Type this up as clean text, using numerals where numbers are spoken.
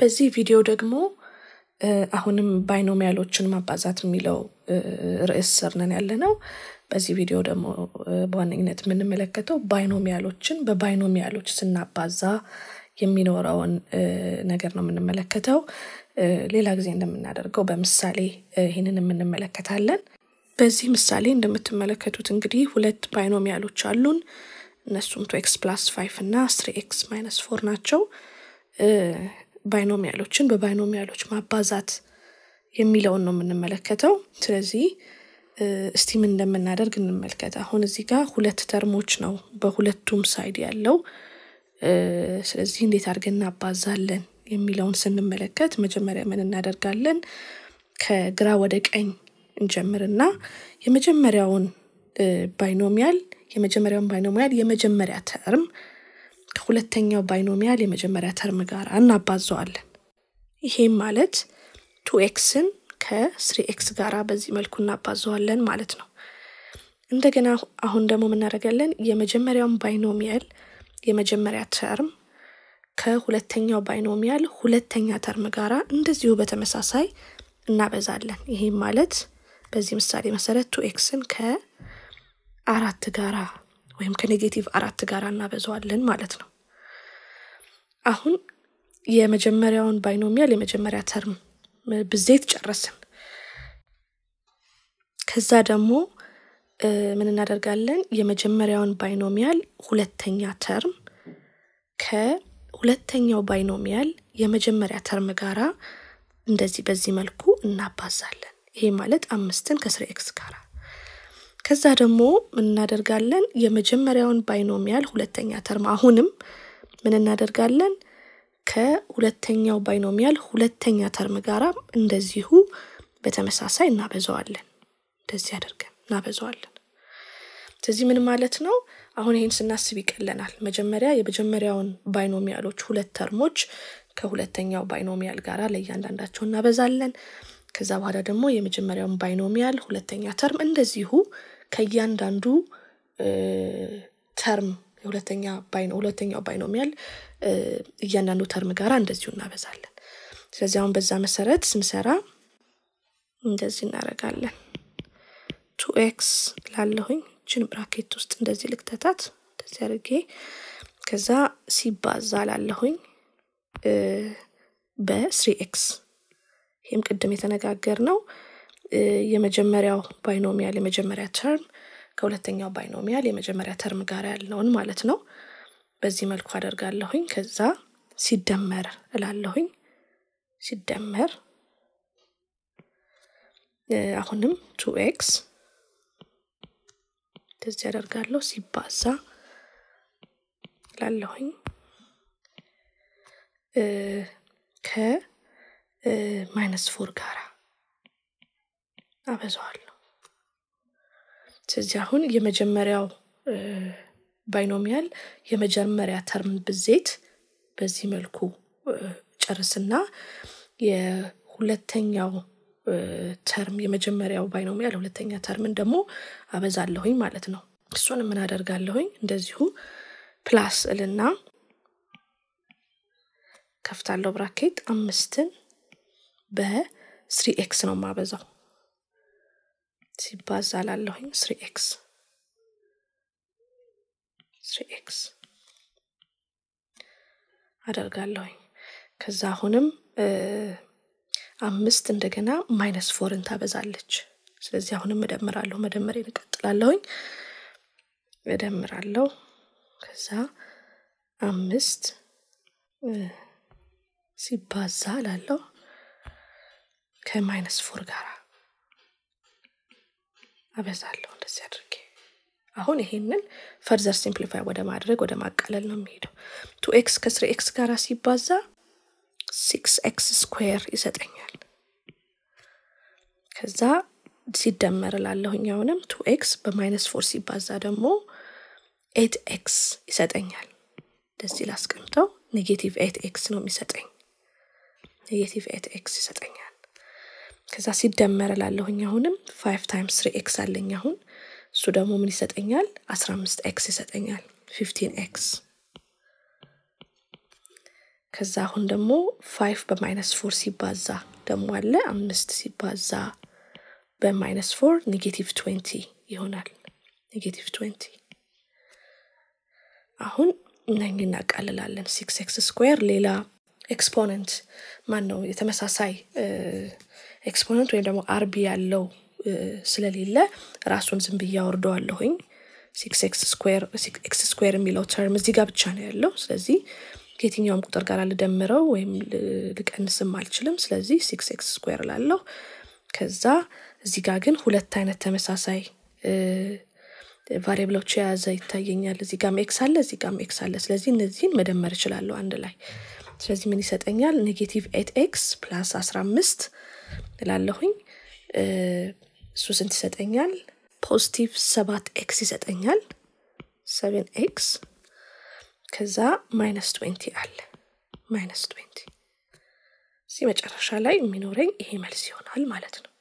በዚህ ቪዲዮ ደግሞ አሁንም ባይኖሚያሎችን ማባዛት የሚለው ርዕስ ስር ነን ያለነው በዚህ ቪዲዮ ደግሞ በዋነኝነት የምንመለከተው ባይኖሚያሎችን በባይኖሚያሎች ስናባዛ የሚኖረውን ነገር ነው የምንመለከተው ሌላ ጊዜ እንደምናደርገው በምሳሌ ይሄንን እንመለከታለን በዚህ ምሳሌ እንደምትመለከቱት እንግዲህ ሁለት ባይኖሚያሎች አሉን እነሱም 2x+5 እና 3x-4 ናቸው ባይኖሚያሎችን በባይኖሚያሎች ማባዛት የሚለውን ነው የምንመለከተው ስለዚህ እስቲ ምን እንደምናደርግ እንመልከት አሁን እዚህ ጋር ሁለት ተርሞች ነው በሁለቱም ሳይድ ያለው ስለዚህ እንዴት አድርገን አባዛለን የሚለውን ስንመለከት መጀመሪያ ምን እናደርጋለን ከግራ ወደ ቀኝ እንጀምርና የመጀመሪያውን ባይኖሚያል የመጀመሪያ ተርም ከሁለተኛው ባይኖሚያል የመጀመሪያ ተርም ጋር እናባዛዋለን ይሄ ማለት 2xን ከ3x ጋር በዚህ መልኩ እናባዛዋለን ማለት ነው እንደገና አሁን ደግሞ ምን እናደርጋለን የመጀመሪያውን ባይኖሚያል የመጀመሪያ ተርም ከሁለተኛው ባይኖሚያል ሁለተኛ ተርም ጋራ እንደዚሁ በተመሳሳይ እናበዛለን ይሄ ማለት በዚህ ምሳሌ መሰረት 2xን ከ4 ጋራ ወይም ከ-4 ጋራ እናበዛዋለን ማለት ነው አሁን የመጀመሪያውን ባይኖሚያል የመጀመሪያ ተርም በዚህ ተጨረስን ከዛ ደግሞ ምን እናደርጋለን የመጀመሪያውን ባይኖሚያል ሁለተኛ ተርም ከሁለተኛው ባይኖሚያል የመጀመሪያ ተርም ጋራ እንደዚህ በዚህ መልኩ እናባዛለን ይሄ ማለት 5ን ከ3x ጋራ ከዛ ደግሞ ምን እናደርጋለን የመጀመሪያውን ባይኖሚያል ሁለተኛ ተርም አሁንም ምን እናደርጋለን ከሁለተኛው ባይኖሚያል ሁለተኛ ተርም ጋራ እንደዚሁ በተመሳሳይ እናበዛዋለን እንደዚህ አድርገን እናበዛዋለን ስለዚህ ምን ማለት ነው አሁን ይሄን ስናስብ ይቀለናል መጀመሪያ የመጀመሪያውን ባይኖሚያሎች ሁለት ተርሞች ከሁለተኛው ባይኖሚያል ጋራ ለእያንዳንዳቸው እናበዛለን ከዛ በኋላ ደግሞ የመጀመሪያውን ባይኖሚያል ሁለተኛ ተርም እንደዚሁ ከእያንዳንዱ ተርም ሁለተኛው ባይኖሚያል እያንዳንዱ ተርም ጋራ እንደዚሁ እናበዛለን ስለዚህ አሁን በዛ መሰረት ስንሰራ እንደዚህ እናደርጋለን 2x ላለሁኝ ችን ብራኬት ውስጥ እንደዚህ ልክተታት እንደዚህ አድርጌ ከዛ ሲባዛ ላለሁኝ በ3x ይሄም ቀደም የተነጋገርነው የመጀመሪያው ባይኖሚያል የመጀመሪያ ተርም ከሁለተኛው ባይኖሚያል የመጀመሪያ ተርም ጋር ያለውን ማለት ነው በዚህ መልኩ አደርጋለሁኝ ከዛ ሲደመር እላለሁኝ ሲደመር አሁንም 2x እንደዚህ አደርጋለሁ ሲባዛ እላለሁኝ ከ-4 ጋራ አበዛዋለሁ ስለዚህ አሁን የመጀመሪያው ባይኖሚያል የመጀመሪያ ተርም ብዜት በዚህ መልኩ ጨርስና የሁለተኛው ተርም የመጀመሪያው ባይኖሚያል ሁለተኛ ተርምን ደግሞ አበዛለሁኝ ማለት ነው እሱን ምን አደርጋለሁኝ እንደዚሁ ፕላስ እልና ከፍታለው ብራኬት 5ን በ3x ነው ማበዛው ሲባዛላለሁኝ 3x አደርጋለሁኝ ከዛ አሁንም 5 እንደገና -4ን ታበዛለች ስለዚህ አሁንም እደምራለሁ መደመሬን እቀጥላለሁኝ እደምራለሁ ከዛ 5 ሲባዛ ላለው ከ-4 ጋራ አበዛለሁ እንደዚህ አድርጌ አሁን ይሄንን ፈርዘር ሲምፕሊፋይ ወደ ማድረግ ወደ ማቃለል ነው የሚሄደው 2x ከ3x ጋራ ሲባዛ 6x² ይሰጠኛል ከዛ ሲደመር ላለሁኝ አሁንም 2x በ-4 ሲባዛ ደግሞ 8x ይሰጠኛል ደስ ይላስቀምጣው -8x ነው የሚሰጠኝ -8x ይሰጠኛል ከዛ ሲደመር ላለሁኝ አሁንም 5 × 3x አለኝ አሁን እሱ ደግሞ ምን ይሰጠኛል 15x ይሰጠኛል 15x كذا هندمو 5 بماينس 4 سيبازا دمو على عن مست سيبازا بماينس 4 نيجاتيف 20 يهونال نيجاتيف 20 أهون نيجي نقلل على 6x سكوير ليلا exponent مانو يتمساساي exponent ويندمو اربي على ስለሌለ ራሱን ዝም ብዬ አወርደዋለሁኝ 6x2 የሚለው ተርም እዚህ ጋር ብቻ ነው ያለው ስለዚህ ከየትኛውም ቁጥር ጋር ልደምረው ወይም ልቀንስም አልችልም ስለዚህ 6x2 ላለው ከዛ እዚህ ጋር ግን ሁለት አይነት ተመሳሳይ ቫሪያብሎች ያዛ ይታየኛል እዚህ ጋርም x አለ እዚህ ጋርም x አለ ስለዚህ እነዚህን መደመር ይችላል አንድ ላይ ስለዚህ ምን ይሰጠኛል -8x + 15 ላለሁኝ سوسن تساتنيال positive 7x تساتنيال 7x كذا -20 على -20 سيما جرشا لاي منورين إيه مالسيون هالمالتنا